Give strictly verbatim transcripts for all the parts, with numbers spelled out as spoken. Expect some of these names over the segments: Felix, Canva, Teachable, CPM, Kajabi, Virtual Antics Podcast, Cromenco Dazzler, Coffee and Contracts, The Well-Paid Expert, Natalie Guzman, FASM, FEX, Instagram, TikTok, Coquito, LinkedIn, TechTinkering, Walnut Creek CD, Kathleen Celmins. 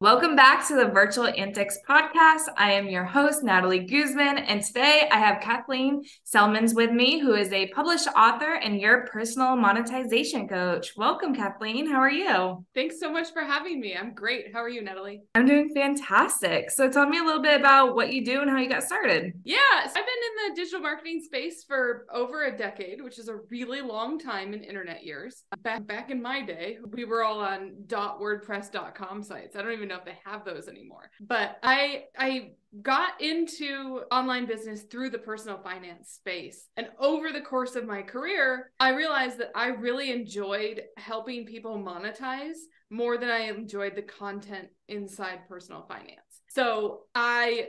Welcome back to the Virtual Antics Podcast. I am your host, Natalie Guzman, and today I have Kathleen Celmins with me, who is a published author and your personal monetization coach. Welcome, Kathleen. How are you? Thanks so much for having me. I'm great. How are you, Natalie? I'm doing fantastic. So tell me a little bit about what you do and how you got started. Yeah, so I've been in the digital marketing space for over a decade, which is a really long time in internet years. Back, back in my day, we were all on .wordpress dot com sites. I don't even know if they have those anymore. But I I got into online business through the personal finance space. And over the course of my career, I realized that I really enjoyed helping people monetize more than I enjoyed the content inside personal finance. So I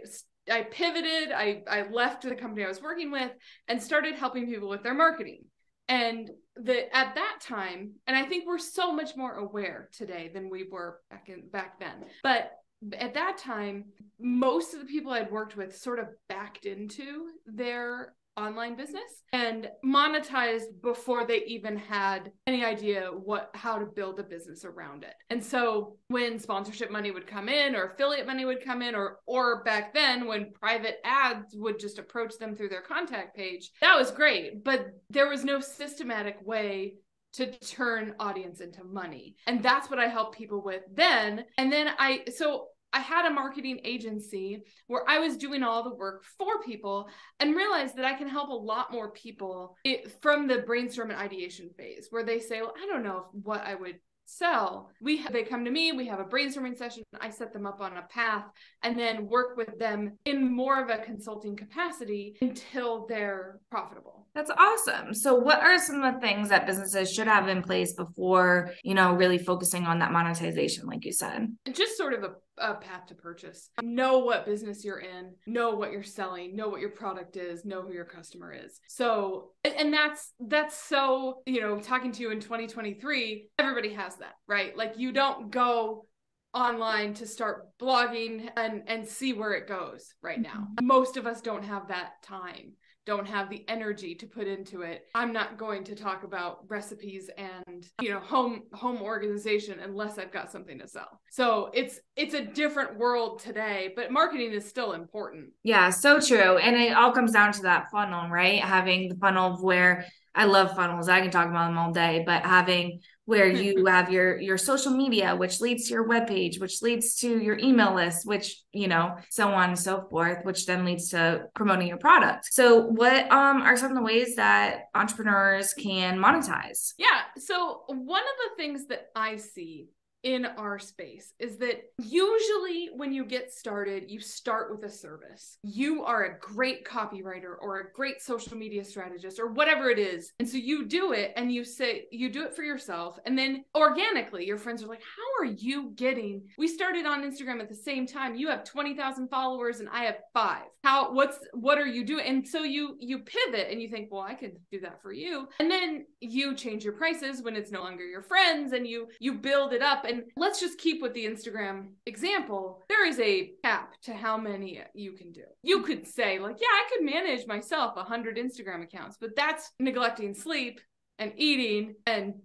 I pivoted, I, I left the company I was working with and started helping people with their marketing. And that at that time, and I think we're so much more aware today than we were back in back then. But at that time, most of the people I'd worked with sort of backed into their online business and monetized before they even had any idea what how to build a business around it. And so when sponsorship money would come in or affiliate money would come in or or back then when private ads would just approach them through their contact page, that was great, but there was no systematic way to turn audience into money. And that's what I helped people with then. And then I so I had a marketing agency where I was doing all the work for people and realized that I can help a lot more people from the brainstorm and ideation phase where they say, well, I don't know what I would sell. We ha- they come to me, we have a brainstorming session. I set them up on a path and then work with them in more of a consulting capacity until they're profitable. That's awesome. So what are some of the things that businesses should have in place before, you know, really focusing on that monetization, like you said? Just sort of a a path to purchase. Know what business you're in, know what you're selling, know what your product is, know who your customer is. So, and that's, that's so, you know, talking to you in twenty twenty-three, everybody has that, right? Like you don't go online to start blogging and, and see where it goes right now. Most of us don't have that time, don't have the energy to put into it. I'm not going to talk about recipes and, you know, home, home organization unless I've got something to sell. So it's, it's a different world today, but marketing is still important. Yeah, so true. And it all comes down to that funnel, right? Having the funnel of where I love funnels. I can talk about them all day, but having where you have your, your social media, which leads to your webpage, which leads to your email list, which, you know, so on and so forth, which then leads to promoting your product. So what um, are some of the ways that entrepreneurs can monetize? Yeah. So one of the things that I see in our space is that usually when you get started, you start with a service. You are a great copywriter or a great social media strategist or whatever it is. And so you do it and you say, you do it for yourself. And then organically, your friends are like, how are you getting, we started on Instagram at the same time. You have twenty thousand followers and I have five. How, what's, what are you doing? And so you, you pivot and you think, well, I could do that for you. And then you change your prices when it's no longer your friends and you, you build it up. And let's just keep with the Instagram example. There is a cap to how many you can do. You could say like, yeah, I could manage myself one hundred Instagram accounts, but that's neglecting sleep and eating and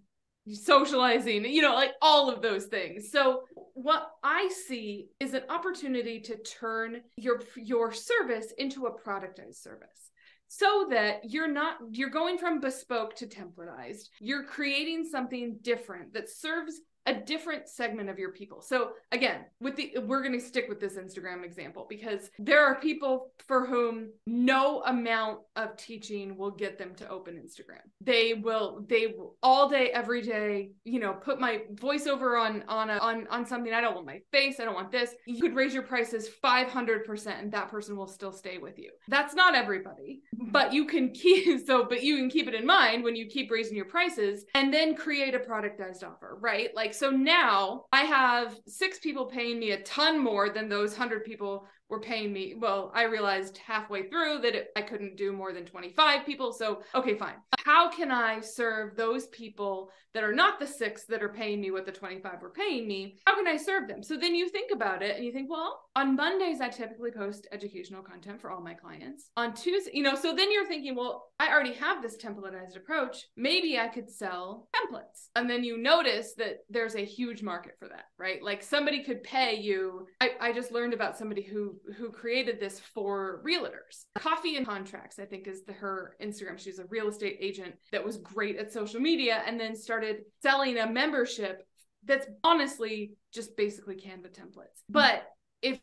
socializing, you know, like all of those things. So what I see is an opportunity to turn your, your service into a productized service. So that you're not, you're going from bespoke to templatized. You're creating something different that serves a different segment of your people. So again, with the, we're going to stick with this Instagram example because there are people for whom no amount of teaching will get them to open Instagram. They will, they will all day, every day, you know, put my voiceover on, on, a, on, on something. I don't want my face. I don't want this. You could raise your prices five hundred percent and that person will still stay with you. That's not everybody, but you can keep, so, but you can keep it in mind when you keep raising your prices and then create a productized offer, right? Like, so now I have six people paying me a ton more than those hundred people were paying me. Well, I realized halfway through that it, I couldn't do more than twenty-five people. So, okay, fine. How can I serve those people that are not the six that are paying me what the twenty-five were paying me? How can I serve them? So then you think about it and you think, well, on Mondays, I typically post educational content for all my clients. On Tuesday, you know, so then you're thinking, well, I already have this templatized approach. Maybe I could sell templates. And then you notice that there's a huge market for that, right? Like somebody could pay you. I, I just learned about somebody who, who created this for realtors. Coffee and Contracts, I think, is the, her Instagram. She's a real estate agent that was great at social media and then started selling a membership that's honestly just basically Canva templates. But if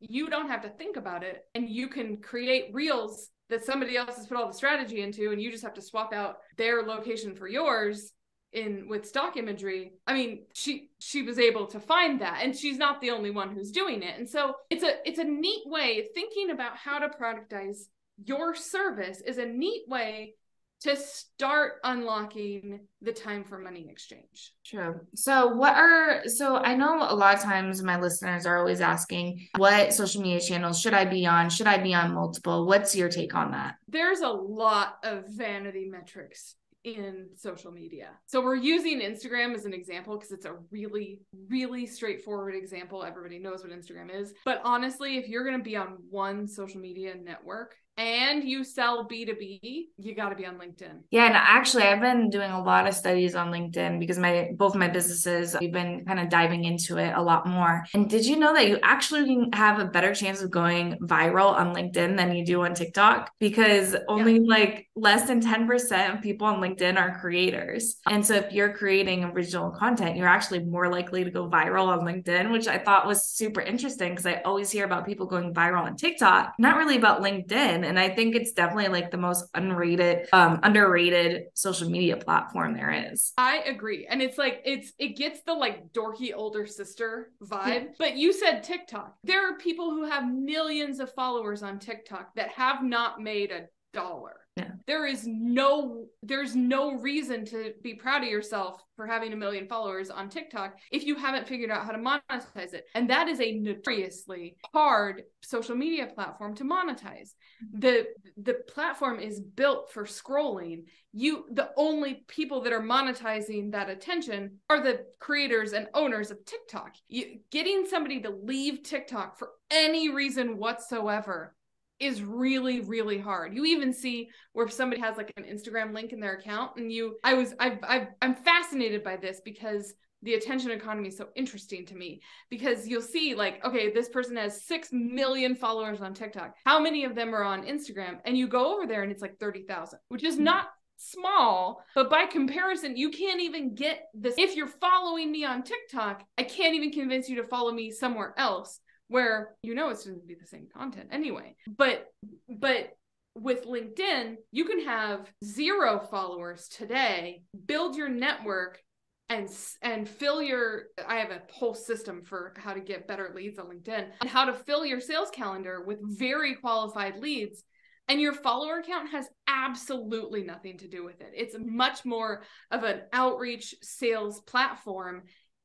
you don't have to think about it and you can create reels that somebody else has put all the strategy into, and you just have to swap out their location for yours in with stock imagery. I mean, she, she was able to find that, and she's not the only one who's doing it. And so it's a, it's a neat way, thinking about how to productize your service is a neat way to start unlocking the time for money exchange. Sure. So what are, so I know a lot of times my listeners are always asking, what social media channels should I be on? Should I be on multiple? What's your take on that? There's a lot of vanity metrics in social media. So we're using Instagram as an example because it's a really, really straightforward example. Everybody knows what Instagram is. But honestly, if you're going to be on one social media network, and you sell B two B, you got to be on LinkedIn. Yeah. And actually, I've been doing a lot of studies on LinkedIn because my both my businesses, we've been kind of diving into it a lot more. And did you know that you actually have a better chance of going viral on LinkedIn than you do on TikTok? Because only yeah. like less than ten percent of people on LinkedIn are creators. And so if you're creating original content, you're actually more likely to go viral on LinkedIn, which I thought was super interesting because I always hear about people going viral on TikTok, not really about LinkedIn. And I think it's definitely like the most unrated, um, underrated social media platform there is. I agree. And it's like, it's, it gets the like dorky older sister vibe, yeah. But you said TikTok. There are people who have millions of followers on TikTok that have not made a dollar. Yeah. There is no, there's no reason to be proud of yourself for having a million followers on TikTok if you haven't figured out how to monetize it. And that is a notoriously hard social media platform to monetize. The, the platform is built for scrolling. You, the only people that are monetizing that attention are the creators and owners of TikTok. You, getting somebody to leave TikTok for any reason whatsoever is really, really hard. You even see where somebody has like an Instagram link in their account, and you, I was, I've, I've, I'm fascinated by this because the attention economy is so interesting to me, because you'll see like, okay, this person has six million followers on TikTok. How many of them are on Instagram? And you go over there and it's like thirty thousand, which is not small, but by comparison, you can't even get this. If you're following me on TikTok, I can't even convince you to follow me somewhere else, where you know it's going to be the same content anyway. But but with LinkedIn, you can have zero followers today, build your network, and and fill your, I have a whole system for how to get better leads on LinkedIn, and how to fill your sales calendar with very qualified leads. And your follower count has absolutely nothing to do with it. It's much more of an outreach sales platform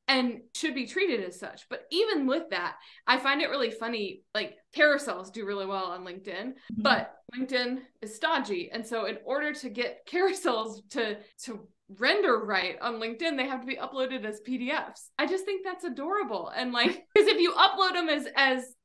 and should be treated as such. But even with that, I find it really funny, like carousels do really well on LinkedIn, mm-hmm. but LinkedIn is stodgy. And so in order to get carousels to, to render right on LinkedIn, they have to be uploaded as P D Fs. I just think that's adorable. And like, because if you upload them as, as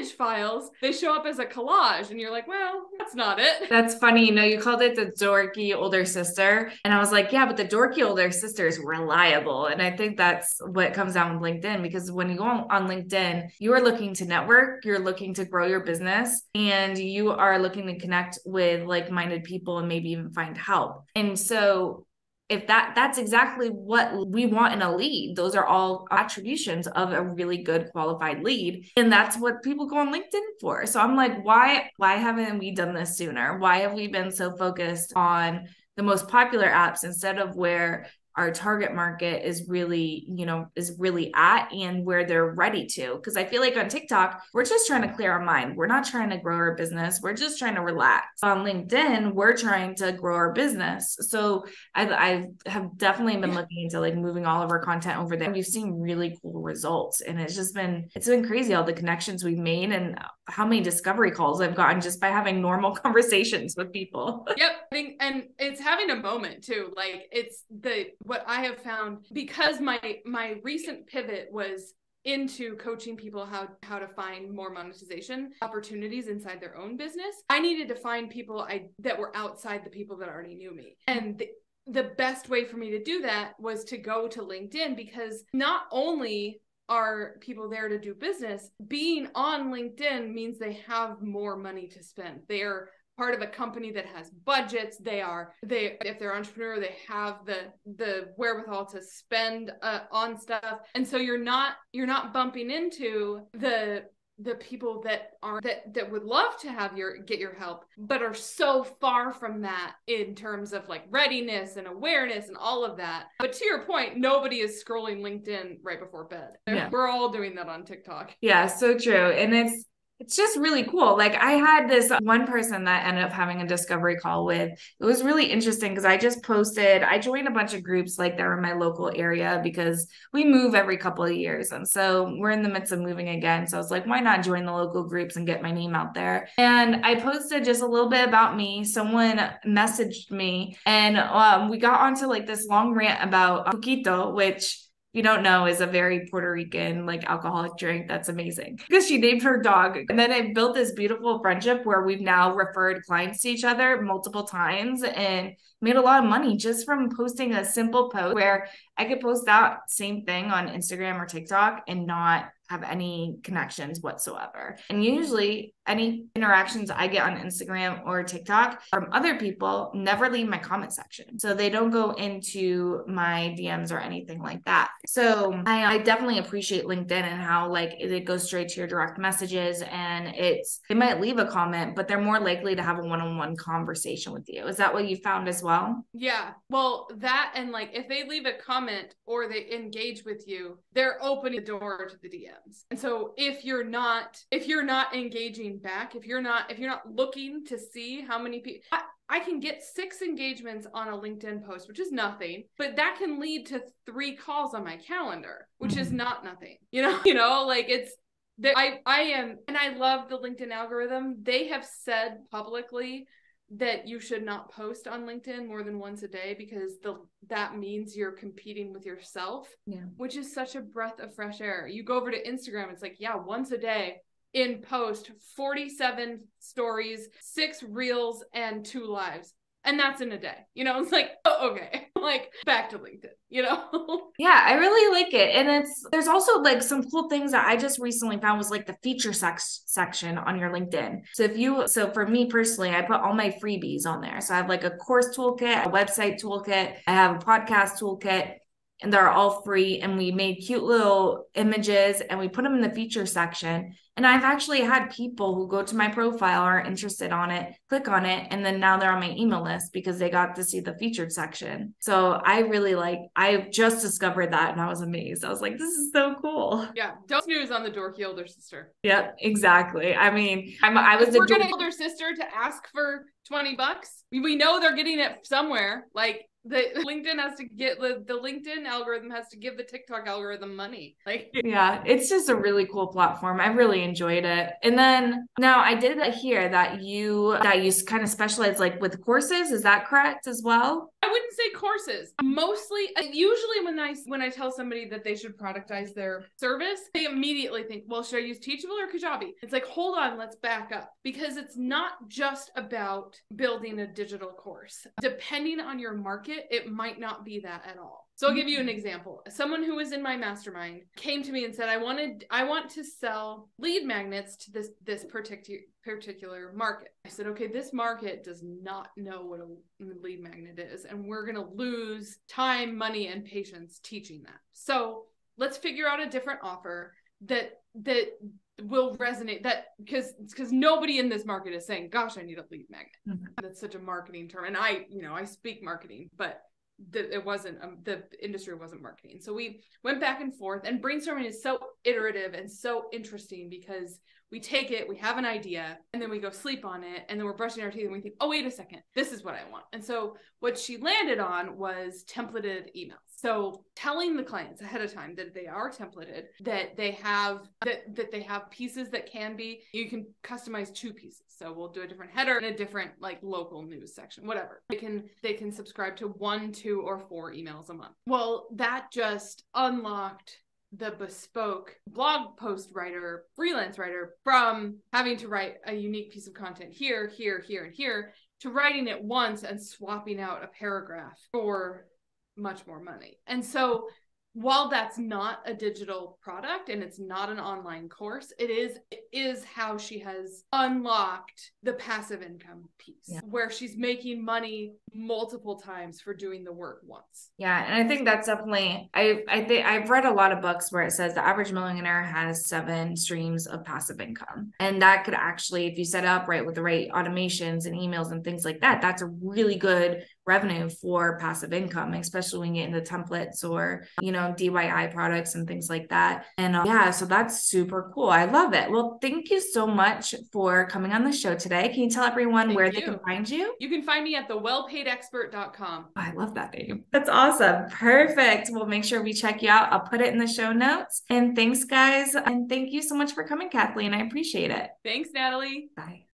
image files, they show up as a collage, and you're like, well, that's not it. That's funny. You know, you called it the dorky older sister. And I was like, yeah, but the dorky older sister is reliable. And I think that's what comes down with LinkedIn, because when you go on, on LinkedIn, you are looking to network, you're looking to grow your business, and you are looking to connect with like-minded people and maybe even find help. And so if that, that's exactly what we want in a lead. Those are all attributions of a really good qualified lead. And that's what people go on LinkedIn for. So I'm like, why, why haven't we done this sooner? Why have we been so focused on the most popular apps instead of where our target market is really, you know, is really at and where they're ready to. Because I feel like on TikTok, we're just trying to clear our mind. We're not trying to grow our business. We're just trying to relax. On LinkedIn, we're trying to grow our business. So I, I have definitely been looking into like moving all of our content over there. We've seen really cool results. And it's just been, it's been crazy all the connections we've made and how many discovery calls I've gotten just by having normal conversations with people. Yep. I think, and it's having a moment too. Like it's the, what I have found, because my, my recent pivot was into coaching people how, how to find more monetization opportunities inside their own business. I needed to find people I, that were outside the people that already knew me. And the, the best way for me to do that was to go to LinkedIn, because not only are people there to do business, being on LinkedIn means they have more money to spend. They're part of a company that has budgets. They are, they, if they're entrepreneur, they have the, the wherewithal to spend uh, on stuff. And so you're not, you're not bumping into the, the people that are, that, that would love to have your, get your help, but are so far from that in terms of like readiness and awareness and all of that. But to your point, nobody is scrolling LinkedIn right before bed. Yeah. We're all doing that on TikTok. Yeah. So true. And it's, It's just really cool. Like I had this one person that ended up having a discovery call with. It was really interesting because I just posted, I joined a bunch of groups like that were in my local area because we move every couple of years. And so we're in the midst of moving again. So I was like, why not join the local groups and get my name out there? And I posted just a little bit about me. Someone messaged me and um, we got onto like this long rant about Coquito, which you don't know is a very Puerto Rican like alcoholic drink. That's amazing. Because she named her dog. And then I built this beautiful friendship where we've now referred clients to each other multiple times and made a lot of money just from posting a simple post where I could post that same thing on Instagram or TikTok and not have any connections whatsoever. And usually any interactions I get on Instagram or TikTok from other people never leave my comment section. So they don't go into my D Ms or anything like that. So I, I definitely appreciate LinkedIn and how like it goes straight to your direct messages, and it's, they might leave a comment, but they're more likely to have a one-on-one conversation with you. Is that what you found as well? Yeah. Well, that, and like, if they leave a comment or they engage with you, they're opening the door to the D M. And so if you're not, if you're not engaging back, if you're not, if you're not looking to see how many people, I, I can get six engagements on a LinkedIn post, which is nothing, but that can lead to three calls on my calendar, which is not nothing, you know, you know, like it's, I, I am, and I love the LinkedIn algorithm. They have said publicly that you should not post on LinkedIn more than once a day because the that means you're competing with yourself, yeah. Which is such a breath of fresh air. You go over to Instagram, it's like, yeah, once a day in post, forty-seven stories, six reels, and two lives. And that's in a day, you know, it's like, oh, okay, like back to LinkedIn, you know? Yeah, I really like it. And it's, there's also like some cool things that I just recently found was like the feature sex section on your LinkedIn. So if you, so for me personally, I put all my freebies on there. So I have like a course toolkit, a website toolkit, I have a podcast toolkit. And they're all free. And we made cute little images and we put them in the feature section. And I've actually had people who go to my profile, are interested on it, click on it. And then now they're on my email list because they got to see the featured section. So I really like, I just discovered that and I was amazed. I was like, this is so cool. Yeah. Don't snooze on the door, heal their sister. Yeah, exactly. I mean, I'm, I was- if we're going to heal their sister to ask for twenty bucks. We know they're getting it somewhere. Like- The LinkedIn has to get the, the LinkedIn algorithm has to give the TikTok algorithm money. Like, yeah, it's just a really cool platform. I really enjoyed it. And then now I did hear that you, that you kind of specialize like with courses. Is that correct as well? I wouldn't say courses. Mostly, usually when I, when I tell somebody that they should productize their service, they immediately think, well, should I use Teachable or Kajabi? It's like, hold on, let's back up, because it's not just about building a digital course. Depending on your market, it might not be that at all. So I'll give you an example. Someone who was in my mastermind came to me and said, I wanted, I want to sell lead magnets to this, this particular, particular market. I said, okay, this market does not know what a lead magnet is. And we're going to lose time, money, and patience teaching that. So let's figure out a different offer that, that will resonate, that because because nobody in this market is saying, gosh, I need a lead magnet. Mm-hmm. That's such a marketing term. And I, you know, I speak marketing, but the, it wasn't, um, the industry wasn't marketing. So we went back and forth, and brainstorming is so iterative and so interesting because we take it, we have an idea, and then we go sleep on it. And then we're brushing our teeth and we think, oh, wait a second, this is what I want. And so what she landed on was templated emails. So telling the clients ahead of time that they are templated, that they have, that, that they have pieces that can be, you can customize two pieces. So we'll do a different header and a different like local news section, whatever. They can, they can subscribe to one, two, or four emails a month. Well, that just unlocked the bespoke blog post writer, freelance writer, from having to write a unique piece of content here, here, here, and here, to writing it once and swapping out a paragraph for much more money. And so while that's not a digital product and it's not an online course, it is, it is how she has unlocked the passive income piece, yeah, where she's making money multiple times for doing the work once. Yeah. And I think that's definitely, I, I think I've read a lot of books where it says the average millionaire has seven streams of passive income. And that could actually, if you set up right with the right automations and emails and things like that, that's a really good revenue for passive income, especially when you get into templates or, you know, D I Y products and things like that. And um, yeah, so that's super cool. I love it. Well, thank you so much for coming on the show today. Can you tell everyone thank where you. they can find you? You can find me at the well paid expert dot com. Oh, I love that name. That's awesome. Perfect. We'll make sure we check you out. I'll put it in the show notes. And thanks guys. And thank you so much for coming, Kathleen. I appreciate it. Thanks, Natalie. Bye.